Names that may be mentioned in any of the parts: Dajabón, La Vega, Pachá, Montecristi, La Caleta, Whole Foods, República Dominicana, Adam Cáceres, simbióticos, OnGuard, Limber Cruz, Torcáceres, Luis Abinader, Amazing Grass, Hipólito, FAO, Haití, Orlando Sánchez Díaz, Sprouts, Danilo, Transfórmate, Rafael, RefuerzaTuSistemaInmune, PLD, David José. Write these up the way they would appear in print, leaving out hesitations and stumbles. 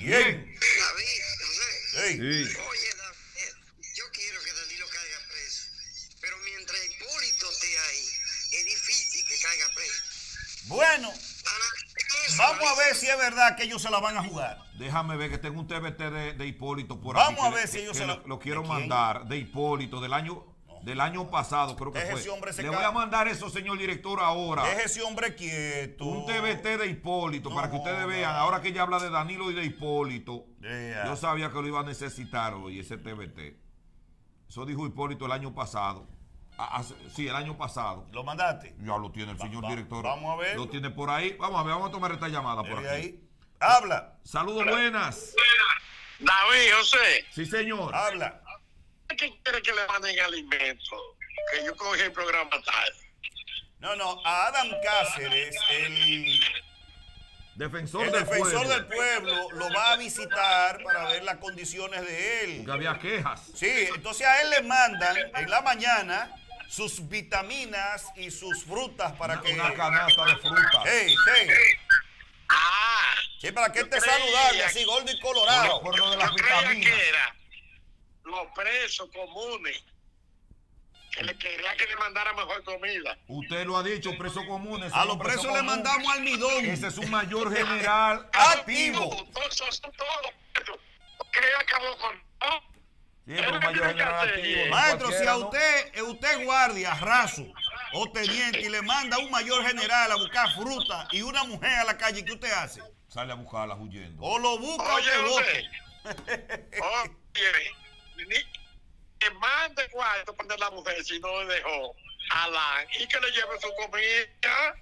¿Quién? David José. Sí. Oye, David, yo quiero que Danilo caiga preso. Pero mientras Hipólito esté ahí, es difícil que caiga preso. Bueno, vamos a ver si es verdad que ellos se la van a jugar. Déjame ver que tengo un TBT de Hipólito por aquí. Vamos a ver si ellos se la... Lo quiero mandar de Hipólito del año... Del año pasado, creo que fue. Le voy a mandar eso, señor director, ahora. Deje ese hombre quieto. Un TBT de Hipólito, para que ustedes vean. Ahora que ya habla de Danilo y de Hipólito, yo sabía que lo iba a necesitar hoy, ese TBT. Eso dijo Hipólito el año pasado. Sí, el año pasado. ¿Lo mandaste? Ya lo tiene el señor director. Vamos a ver. Lo tiene por ahí. Vamos a ver, vamos a tomar esta llamada por aquí. Ahí. Habla. Saludos, buenas. David José. Sí, señor. Habla. ¿Qué quiere que le manden alimento? Que yo cogí el programa tal. No, a Adam Cáceres, el defensor del pueblo, lo va a visitar para ver las condiciones de él. Porque había quejas. Sí, entonces a él le mandan en la mañana sus vitaminas y sus frutas para que... Una canasta de frutas. Sí. Sí, para que esté saludable, así, gordo y colorado. Por lo de las vitaminas. Los presos comunes que le quería que le mandara mejor comida. Usted lo ha dicho, presos comunes. A los presos le mandamos almidón. Ese es un mayor general activo. Maestro, si a usted guardia, raso o teniente, y le manda un mayor general a buscar fruta y una mujer a la calle, ¿qué usted hace? Sale a buscarla huyendo. O lo busca o le bote. Que mande cuarto para la mujer si no le dejó Alán y que le lleve su comida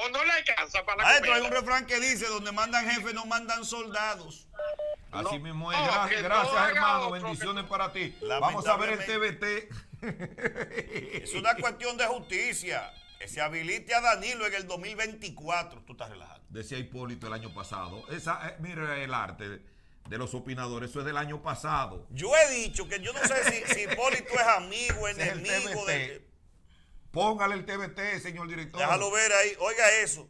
o no le alcanza para la comida. Hay un refrán que dice: donde mandan jefes no mandan soldados. Así mismo es. Gracias, hermano. Bendiciones para ti. Vamos a ver el TBT. Es una cuestión de justicia. Que se habilite a Danilo en el 2024. Tú estás relajado. Decía Hipólito el año pasado. Mira el arte de los opinadores, eso es del año pasado. Yo he dicho que yo no sé si Hipólito es amigo, enemigo del... Póngale el TBT, señor director. Déjalo ver ahí. Oiga eso.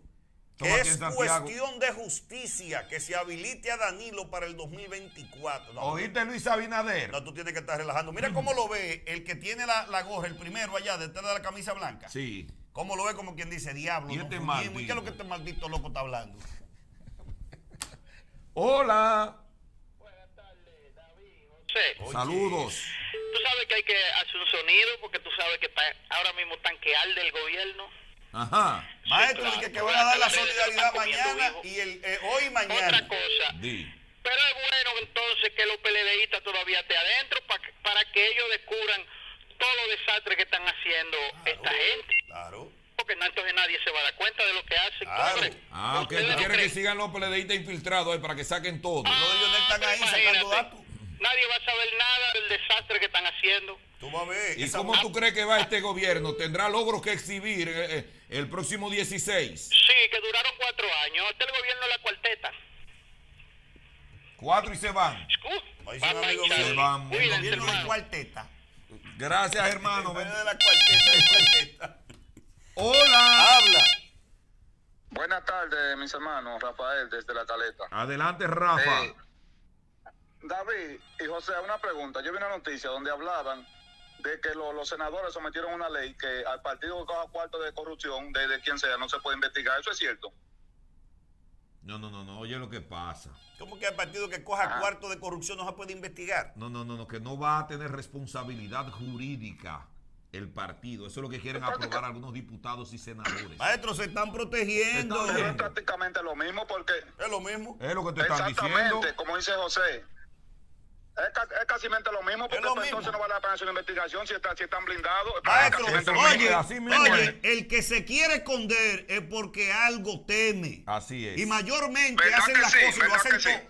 Que es cuestión de justicia que se habilite a Danilo para el 2024. No, ¿oíste, Luis Abinader? No, tú tienes que estar relajando. Mira cómo lo ve el que tiene la gorra, el primero allá, detrás de la camisa blanca. Sí. Cómo lo ve, como quien dice, diablo. ¿Y qué es lo que este maldito loco está hablando? Hola. Oye, saludos. Tú sabes que hay que hacer un sonido porque tú sabes que ahora mismo están que arde el gobierno. Ajá. Sí, maestro, claro, que van a dar la solidaridad mañana y hoy y mañana. Otra cosa. Sí. Pero es bueno entonces que los PLDistas todavía estén adentro para que ellos descubran todos los desastres que están haciendo esta gente. Claro. Porque entonces nadie se va a dar cuenta de lo que hacen. Claro. Aunque tú quieres que sigan los PLDistas infiltrados para que saquen todo. Todos ellos están ahí sacando datos. Nadie va a saber nada del desastre que están haciendo. Tú vas a ver. ¿Y cómo tú crees que va este gobierno? ¿Tendrá logros que exhibir el próximo 16? Sí, que duraron 4 años. Este es el gobierno de la cuarteta. 4 y se van. Se van. El gobierno de la cuarteta. Gracias, hermano. Gobierno de la cuarteta. Hola. Habla. Buenas tardes, mis hermanos. Rafael, desde La Caleta. Adelante, Rafa. David y José, una pregunta. Yo vi una noticia donde hablaban de que los senadores sometieron una ley que al partido que coja cuarto de corrupción, de quien sea, no se puede investigar. ¿Eso es cierto? No. Oye lo que pasa. ¿Cómo que al partido que coja cuarto de corrupción no se puede investigar? No, que no va a tener responsabilidad jurídica el partido. Eso es lo que quieren aprobar algunos diputados y senadores. Maestro, se están protegiendo. Es prácticamente lo mismo porque... Es lo mismo. Es lo que te están diciendo. Exactamente, como dice José. Es casi lo mismo, porque entonces no vale la pena hacer una investigación si están blindados. Maestro, oye, el que se quiere esconder es porque algo teme. Así es. Y mayormente hacen las cosas y lo hacen todo.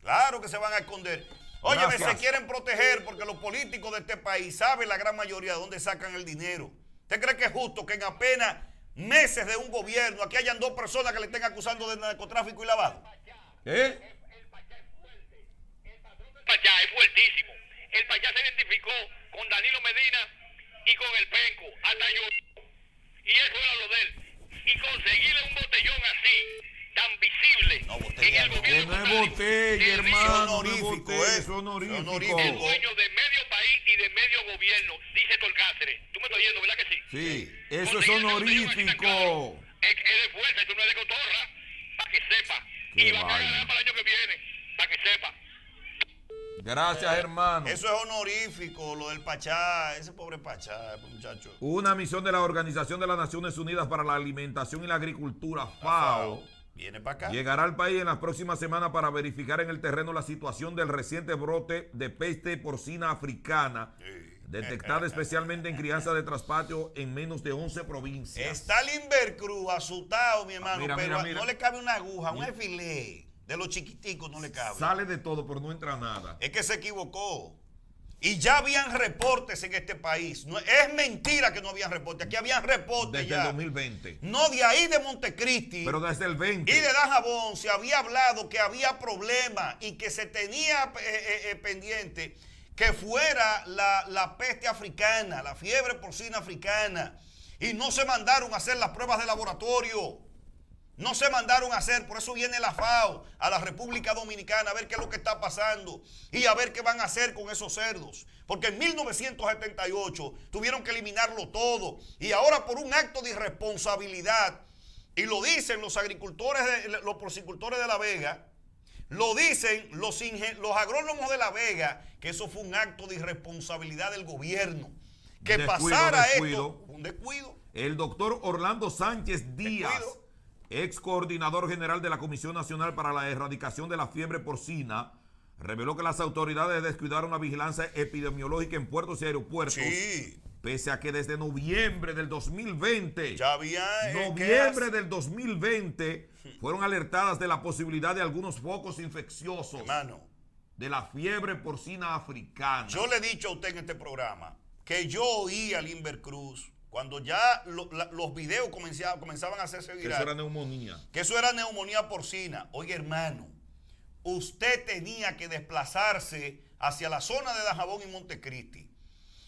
Claro que se van a esconder. Oye, se quieren proteger porque los políticos de este país saben la gran mayoría de dónde sacan el dinero. ¿Usted cree que es justo que en apenas meses de un gobierno aquí hayan 2 personas que le estén acusando de narcotráfico y lavado? Pachá es fuertísimo. El Pachá se identificó con Danilo Medina y con el Penco, hasta yo. Y eso era lo de él. Y conseguirle un botellón así, tan visible, Que no es botella, hermano. Es honorífico, es honorífico. El dueño de medio país y de medio gobierno, dice Torcáceres. Tú me estás oyendo, ¿verdad que sí? Sí, eso es honorífico. Es de fuerza, esto no es de cotorra. Para que sepa. Y va a pagar para el año que viene. Para que sepa. Gracias, hermano. Eso es honorífico, lo del Pachá, ese pobre Pachá, muchacho. Una misión de la Organización de las Naciones Unidas para la Alimentación y la Agricultura, FAO, viene para acá. Llegará al país en las próximas semanas para verificar en el terreno la situación del reciente brote de peste porcina africana, detectada especialmente en crianza de traspatio en menos de 11 provincias. Está Limber Cruz asustado, mi hermano, mira, no le cabe una aguja, un alfiler. De los chiquiticos no le cabe. Sale de todo, pero no entra nada. Es que se equivocó. Y ya habían reportes en este país. No, es mentira que no habían reportes. Aquí habían reportes desde el 2020. No, de ahí de Montecristi. Pero desde el 20. Y de Dajabón se había hablado que había problemas y que se tenía pendiente que fuera la peste africana, la fiebre porcina africana. Y no se mandaron a hacer las pruebas de laboratorio. No se mandaron a hacer, por eso viene la FAO a la República Dominicana a ver qué es lo que está pasando y a ver qué van a hacer con esos cerdos. Porque en 1978 tuvieron que eliminarlo todo y ahora por un acto de irresponsabilidad, y lo dicen los agricultores, los porcicultores de La Vega, lo dicen los agrónomos de La Vega, que eso fue un acto de irresponsabilidad del gobierno. Que pasara esto, un descuido. El doctor Orlando Sánchez Díaz, ex coordinador general de la Comisión Nacional para la Erradicación de la Fiebre Porcina, reveló que las autoridades descuidaron la vigilancia epidemiológica en puertos y aeropuertos. Sí. Pese a que desde noviembre del 2020, ya había, fueron alertadas de la posibilidad de algunos focos infecciosos, hermano, de la fiebre porcina africana. Yo le he dicho a usted en este programa que yo oí a Limber Cruz cuando ya los videos comenzaban a hacerse virales. Que eso era neumonía. Que eso era neumonía porcina. Oiga, hermano, usted tenía que desplazarse hacia la zona de Dajabón y Montecristi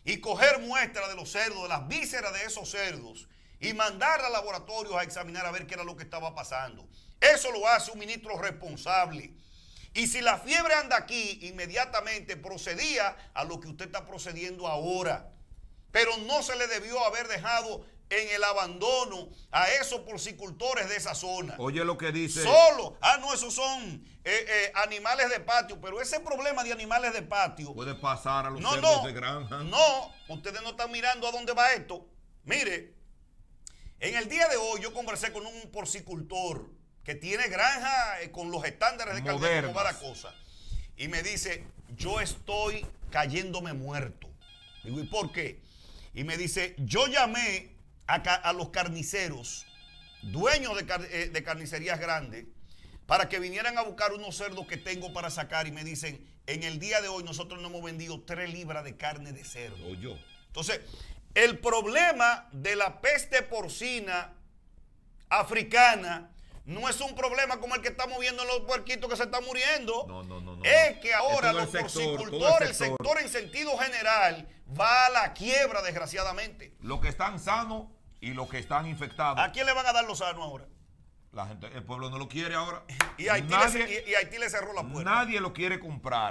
y coger muestras de los cerdos, de las vísceras de esos cerdos, y mandar a laboratorios a examinar a ver qué era lo que estaba pasando. Eso lo hace un ministro responsable. Y si la fiebre anda aquí, inmediatamente procedía a lo que usted está procediendo ahora. Pero no se le debió haber dejado en el abandono a esos porcicultores de esa zona. Oye lo que dice. Solo, no, esos son animales de patio, pero ese problema de animales de patio puede pasar a los cerdos de granja. No, ustedes no están mirando a dónde va esto. Mire, en el día de hoy yo conversé con un porcicultor que tiene granja con los estándares de calidad como va la cosa. Y me dice, yo estoy cayéndome muerto. Digo, ¿y por qué? Y me dice, yo llamé a los carniceros, dueños de carnicerías grandes, para que vinieran a buscar unos cerdos que tengo para sacar. Y me dicen, en el día de hoy nosotros no hemos vendido 3 libras de carne de cerdo. Entonces, el problema de la peste porcina africana no es un problema como el que estamos viendo en los puerquitos que se están muriendo. No. Es que ahora los porcicultores, el sector en sentido general, va a la quiebra, desgraciadamente. Los que están sanos y los que están infectados. ¿A quién le van a dar los sanos ahora? El pueblo no lo quiere ahora. Y Haití le cerró la puerta. Nadie lo quiere comprar.